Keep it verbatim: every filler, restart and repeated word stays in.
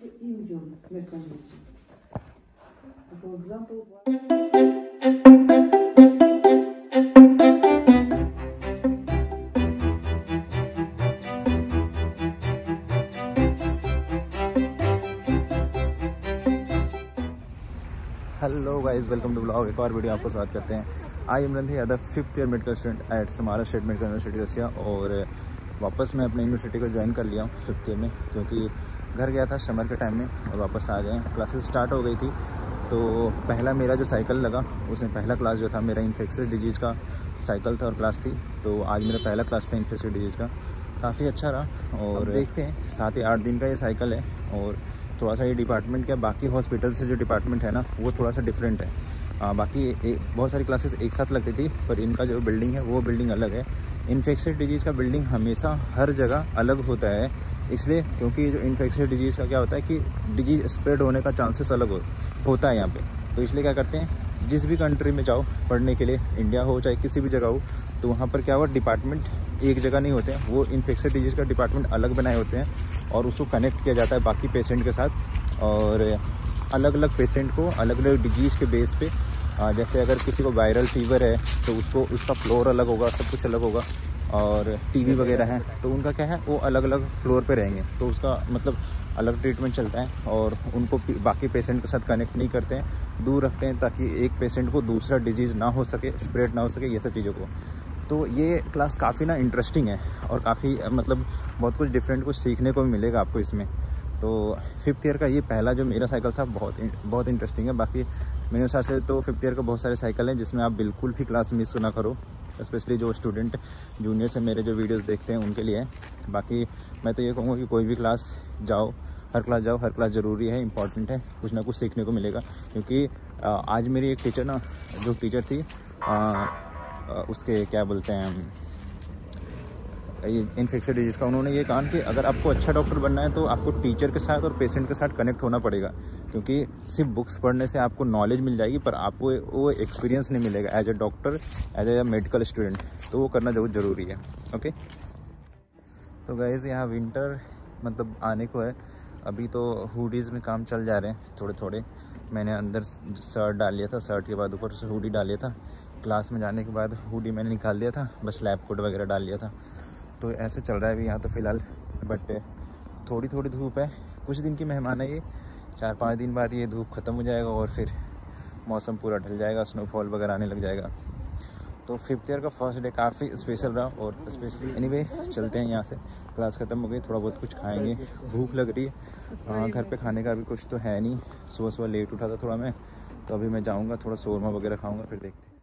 the immune mechanism. For example, hello guys, welcome to blog. एक और video आपको स्वागत करते हैं। आई एम में Yadav, fifth year medical student at Samara state medical university Russia, और वापस मैं अपने यूनिवर्सिटी को ज्वाइन कर लिया हूँ फिफ्थ ईयर में, क्योंकि घर गया था समर के टाइम में और वापस आ गए। क्लासेस स्टार्ट हो गई थी, तो पहला मेरा जो साइकिल लगा उसमें पहला क्लास जो था मेरा इन्फेक्शियस डिजीज़ का साइकिल था और क्लास थी। तो आज मेरा पहला क्लास था इन्फेक्शियस डिजीज़ का, काफ़ी अच्छा रहा। और देखते हैं, सात या आठ दिन का ये साइकिल है, और थोड़ा सा ये डिपार्टमेंट क्या बाकी हॉस्पिटल से जो डिपार्टमेंट है ना वो थोड़ा सा डिफरेंट है। आ, बाकी एक, बहुत सारी क्लासेस एक साथ लगती थी, पर इनका जो बिल्डिंग है वो बिल्डिंग अलग है। इन्फेक्शियस डिजीज़ का बिल्डिंग हमेशा हर जगह अलग होता है, इसलिए क्योंकि जो इन्फेक्शियस डिजीज़ का क्या होता है कि डिजीज़ स्प्रेड होने का चांसेस अलग हो, होता है यहाँ पे। तो इसलिए क्या करते हैं, जिस भी कंट्री में जाओ पढ़ने के लिए, इंडिया हो चाहे किसी भी जगह हो, तो वहाँ पर क्या हुआ डिपार्टमेंट एक जगह नहीं होते हैं, वो इन्फेक्शियस डिजीज़ का डिपार्टमेंट अलग बनाए होते हैं और उसको कनेक्ट किया जाता है बाकी पेशेंट के साथ। और अलग अलग पेशेंट को अलग अलग डिजीज़ के बेस पे, जैसे अगर किसी को वायरल फीवर है तो उसको उसका फ्लोर अलग होगा, सब कुछ अलग होगा। और टीवी वगैरह है तो उनका क्या है, वो अलग अलग फ्लोर पे रहेंगे, तो उसका मतलब अलग ट्रीटमेंट चलता है, और उनको बाकी पेशेंट के साथ कनेक्ट नहीं करते हैं, दूर रखते हैं, ताकि एक पेशेंट को दूसरा डिजीज़ ना हो सके, स्प्रेड ना हो सके, ये सब चीज़ों को। तो ये क्लास काफ़ी ना इंटरेस्टिंग है और काफ़ी मतलब बहुत कुछ डिफरेंट कुछ सीखने को भी मिलेगा आपको इसमें। तो फिफ्थ ईयर का ये पहला जो मेरा साइकिल था बहुत बहुत इंटरेस्टिंग है। बाकी मेरे हिसाब से तो फिफ्थ ईयर का बहुत सारे साइकिल हैं जिसमें आप बिल्कुल भी क्लास मिस ना करो, स्पेशली जो स्टूडेंट जूनियर से मेरे जो वीडियोस देखते हैं उनके लिए। बाकी मैं तो ये कहूँगा कि कोई भी क्लास जाओ, हर क्लास जाओ, हर क्लास ज़रूरी है, इंपॉर्टेंट है, कुछ ना कुछ सीखने को मिलेगा। क्योंकि आज मेरी एक टीचर ना जो टीचर थी आ, आ, उसके क्या बोलते हैं ये इन्फेक्शन डिजीज़ का, उन्होंने ये कहा कि अगर आपको अच्छा डॉक्टर बनना है तो आपको टीचर के साथ और पेशेंट के साथ कनेक्ट होना पड़ेगा, क्योंकि सिर्फ बुक्स पढ़ने से आपको नॉलेज मिल जाएगी पर आपको वो एक्सपीरियंस नहीं मिलेगा as a doctor, as a medical student. तो वो करना बहुत ज़रूरी है। ओके, तो गाइस यहाँ विंटर मतलब आने को है, अभी तो हुडीज़ में काम चल जा रहे हैं थोड़े थोड़े। मैंने अंदर शर्ट डाल लिया था, शर्ट के बाद ऊपर से हुडी डाल लिया था, क्लास में जाने के बाद हुडी मैंने निकाल दिया था, बस लैब कोट वगैरह डाल लिया था। तो ऐसे चल रहा है अभी यहाँ तो फ़िलहाल, बट थोड़ी थोड़ी धूप है, कुछ दिन की मेहमान है ये, चार पाँच दिन बाद ये धूप ख़त्म हो जाएगा और फिर मौसम पूरा ढल जाएगा, स्नोफॉल वगैरह आने लग जाएगा। तो फिफ्थ ईयर का फर्स्ट डे काफ़ी स्पेशल रहा और स्पेशली एनीवे चलते हैं यहाँ से, क्लास ख़त्म हो गई, थोड़ा बहुत कुछ खाएंगे, भूख लग रही है, घर पर खाने का भी कुछ तो है नहीं, सुबह सुबह लेट उठा था थोड़ा मैं, तो अभी मैं जाऊँगा थोड़ा शोरमा वगैरह खाऊँगा, फिर देखते हैं।